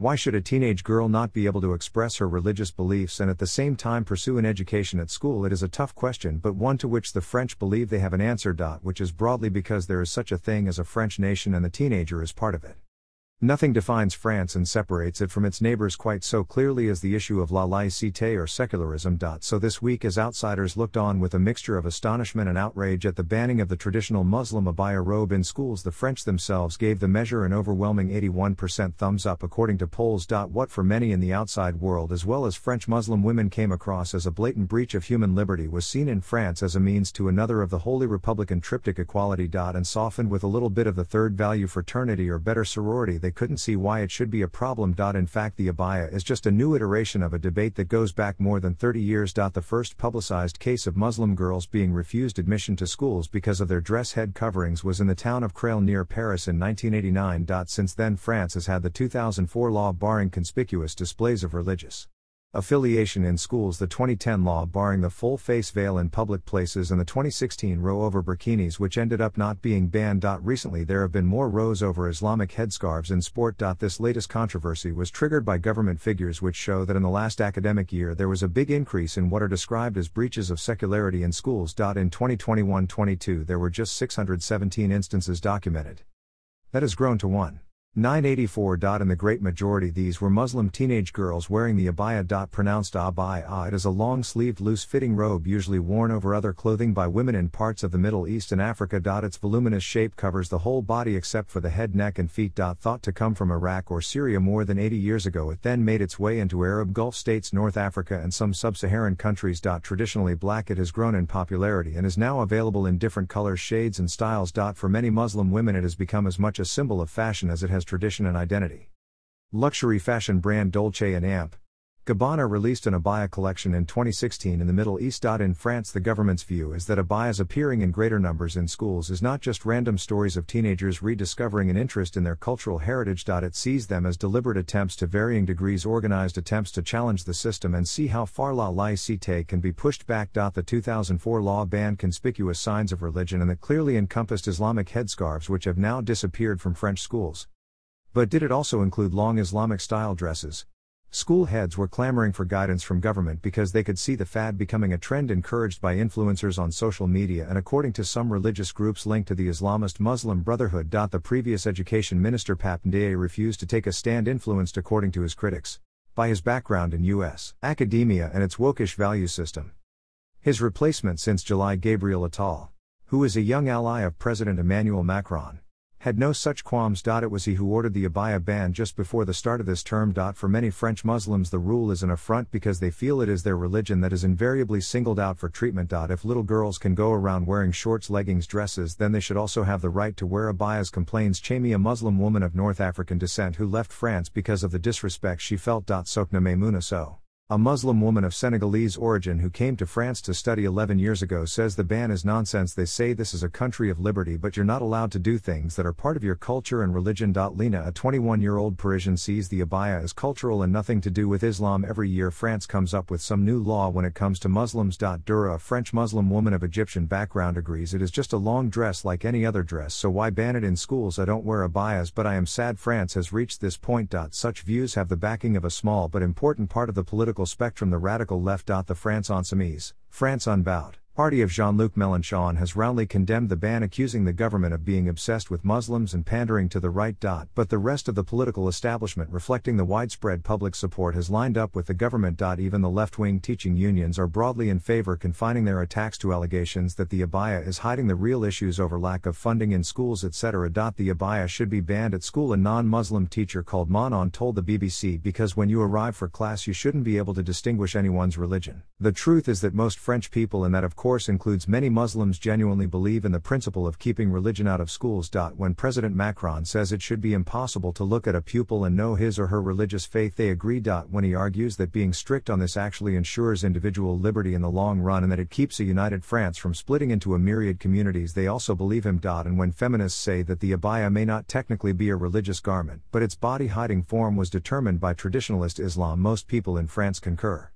Why should a teenage girl not be able to express her religious beliefs and at the same time pursue an education at school? It is a tough question, but one to which the French believe they have an answer, which is broadly because there is such a thing as a French nation and the teenager is part of it. Nothing defines France and separates it from its neighbors quite so clearly as the issue of la laïcité or secularism. So this week, as outsiders looked on with a mixture of astonishment and outrage at the banning of the traditional Muslim abaya robe in schools, the French themselves gave the measure an overwhelming 81% thumbs up according to polls. What for many in the outside world as well as French Muslim women came across as a blatant breach of human liberty was seen in France as a means to another of the holy republican triptych equality. And softened with a little bit of the third value, fraternity or better sorority, they couldn't see why it should be a problem. In fact, the abaya is just a new iteration of a debate that goes back more than 30 years. The first publicized case of Muslim girls being refused admission to schools because of their dress head coverings was in the town of Creil near Paris in 1989. Since then, France has had the 2004 law barring conspicuous displays of religious affiliation in schools, the 2010 law barring the full face veil in public places, and the 2016 row over burkinis, which ended up not being banned. Recently there have been more rows over Islamic headscarves in sport. This latest controversy was triggered by government figures which show that in the last academic year there was a big increase in what are described as breaches of secularity in schools. In 2021-22 there were just 617 instances documented. That has grown to 1,984. In the great majority these were Muslim teenage girls wearing the abaya. Pronounced abaya, it is a long-sleeved loose-fitting robe usually worn over other clothing by women in parts of the Middle East and Africa. Its voluminous shape covers the whole body except for the head, neck and feet. Thought to come from Iraq or Syria more than 80 years ago, it then made its way into Arab Gulf states, North Africa and some sub-Saharan countries. Traditionally black, it has grown in popularity and is now available in different colors, shades and styles. For many Muslim women it has become as much a symbol of fashion as it has tradition and identity. Luxury fashion brand Dolce & Gabbana released an abaya collection in 2016 in the Middle East. In France, the government's view is that abayas appearing in greater numbers in schools is not just random stories of teenagers rediscovering an interest in their cultural heritage. It sees them as deliberate attempts, to varying degrees organized attempts, to challenge the system and see how far la laïcité can be pushed back. The 2004 law banned conspicuous signs of religion and that clearly encompassed Islamic headscarves, which have now disappeared from French schools. But did it also include long Islamic-style dresses? School heads were clamoring for guidance from government because they could see the fad becoming a trend encouraged by influencers on social media and, according to some, religious groups linked to the Islamist Muslim Brotherhood. The previous education minister Pap Ndeye refused to take a stand, influenced, according to his critics, by his background in U.S. academia and its wokish value system. His replacement since July, Gabriel Atal, who is a young ally of President Emmanuel Macron, had no such qualms. It was he who ordered the abaya ban just before the start of this term. For many French Muslims the rule is an affront because they feel it is their religion that is invariably singled out for treatment. If little girls can go around wearing shorts, leggings, dresses, then they should also have the right to wear abayas, complains Chamia, a Muslim woman of North African descent who left France because of the disrespect she felt. Sokna Maimouna, a Muslim woman of Senegalese origin who came to France to study 11 years ago, says the ban is nonsense. They say this is a country of liberty, but you're not allowed to do things that are part of your culture and religion. Lena, a 21-year-old Parisian, sees the abaya as cultural and nothing to do with Islam. Every year France comes up with some new law when it comes to Muslims. Dura, a French Muslim woman of Egyptian background, agrees it is just a long dress like any other dress, so why ban it in schools? I don't wear abayas, but I am sad France has reached this point. Such views have the backing of a small but important part of the political spectrum, the radical left. The France Insoumise, France Unbowed, party of Jean-Luc Mélenchon has roundly condemned the ban, accusing the government of being obsessed with Muslims and pandering to the right. But the rest of the political establishment, reflecting the widespread public support, has lined up with the government. Even the left-wing teaching unions are broadly in favor, confining their attacks to allegations that the abaya is hiding the real issues over lack of funding in schools, etc. The abaya should be banned at school, a non-Muslim teacher called Manon told the BBC, because when you arrive for class you shouldn't be able to distinguish anyone's religion. The truth is that most French people, and that of course includes many Muslims, genuinely believe in the principle of keeping religion out of schools. When President Macron says it should be impossible to look at a pupil and know his or her religious faith, they agree. When he argues that being strict on this actually ensures individual liberty in the long run and that it keeps a united France from splitting into a myriad communities, they also believe him. And when feminists say that the abaya may not technically be a religious garment, but its body-hiding form was determined by traditionalist Islam, most people in France concur.